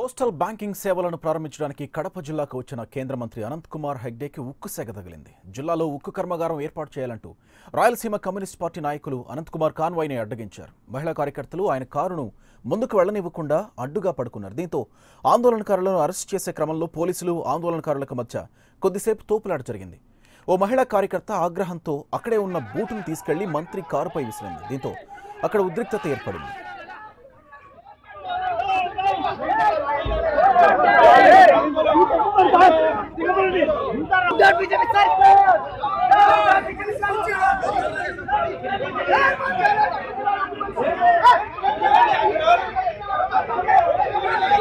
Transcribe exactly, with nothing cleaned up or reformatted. Postal banking సేవలను ప్రారంభించడానికి కడప జిల్లాకు వచ్చిన కేంద్ర మంత్రి అనంత్ కుమార్ హెగ్డేకి ఉక్కు సెగ తగిలింది. జిల్లాలో ఉక్కు కర్మాగారం ఏర్పాటు చేయాలంటూ రాయలసీమ కమ్యూనిస్ట్ పార్టీ నాయకులు అనంత్ కుమార్ కాన్వాయ్ని అడ్డగించారు. మహిళా కార్యకర్తలు ఆయన కారును ముందుకు వెళ్లనివ్వకుండా అడ్డుగా పడుకున్నారు. దీంతో ఆందోళనకారులను అరెస్ట్ చేసే క్రమంలో పోలీసులు ఆందోళనకారులకు మధ్య కొద్దిసేపు తోపులాట జరిగింది. ఓ మహిళా కార్యకర్త ఆగ్రహంతో అక్కడే ఉన్న బూటును తీసుకెళ్లి మంత్రి కారుపై విసిరింది. దీంతో అక్కడ ఉద్రిక్తత ఏర్పడింది. Hey!